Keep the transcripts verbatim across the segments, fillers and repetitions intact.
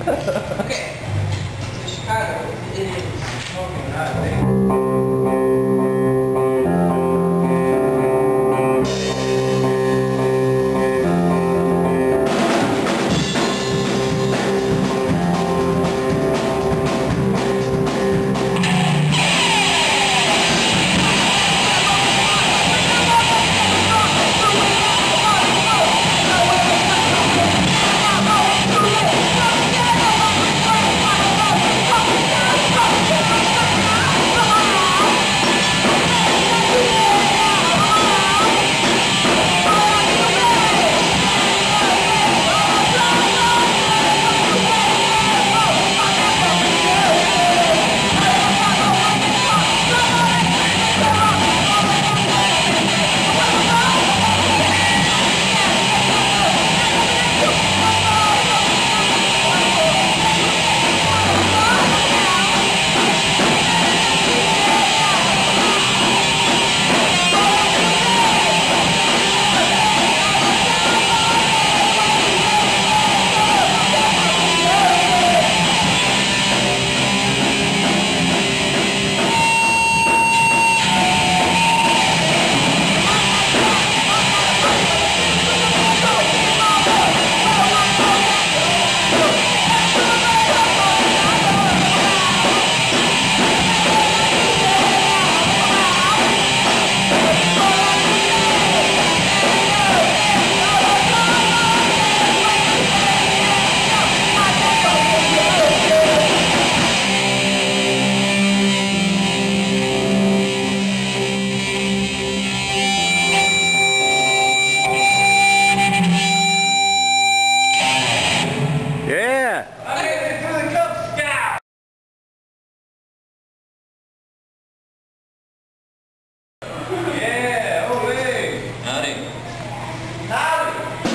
Okay. Chicago is smoking hot, baby.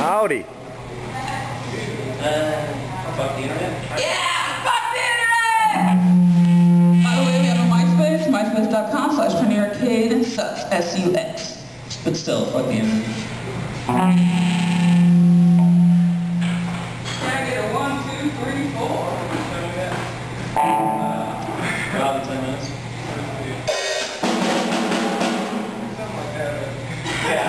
Howdy. Uh, fuck the internet? Yeah! Fuck the internet! By the way, we have a MySpace, myspace.com slash Penny Arcade and sucks, S U X. But still, fuck the internet. Can I get a one, two, three, four? Uh, probably ten minutes. Something like that, right? Yeah.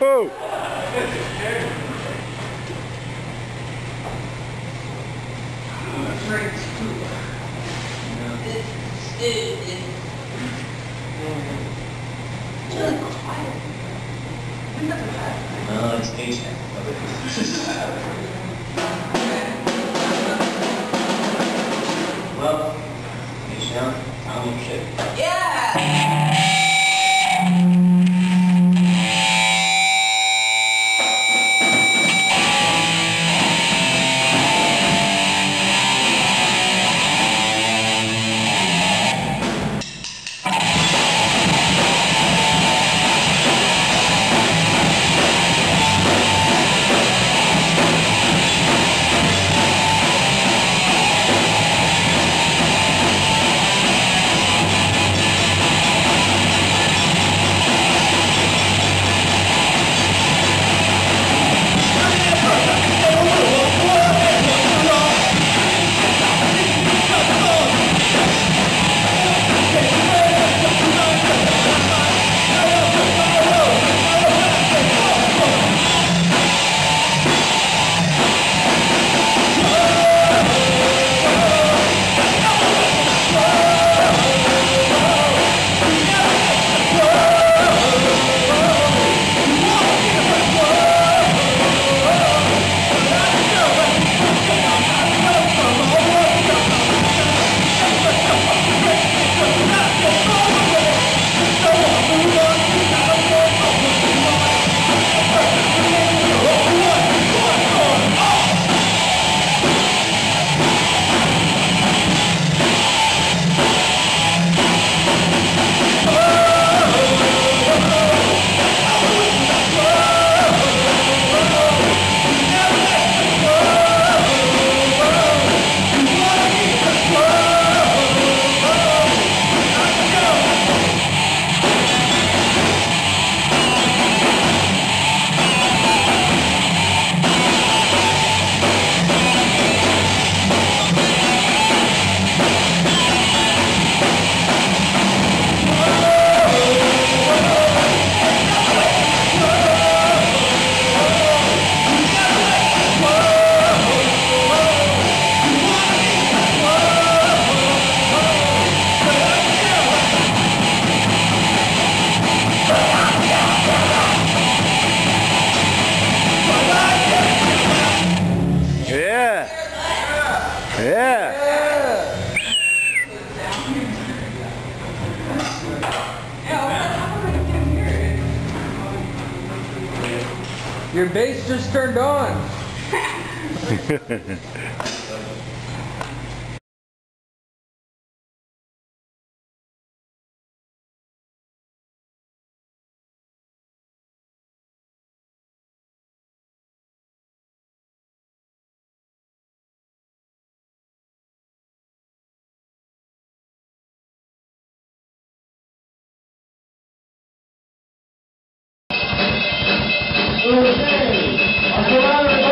Whoa! It's really quiet. No, it's Asian. Well, Asian, I don't shit. Yeah! Yeah. Yeah. Your bass just turned on.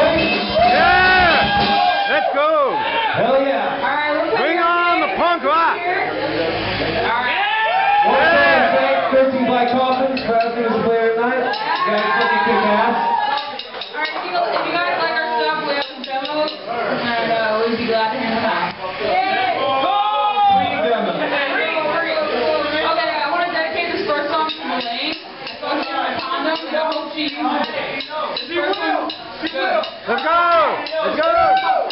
Yeah! Let's go! Hell yeah! All right, bring on the punk rock! Alright! Yeah! fifteen Black Coffins, Krasner is the player tonight. You guys fucking kick ass. Alright, people, if you guys like our stuff, we have some demos. And uh, we'd be glad to hand them out. Yay! Free demo! Okay, I want to dedicate this first song to Elaine. I thought she was a condom, double cheese. Let's go! Let's go!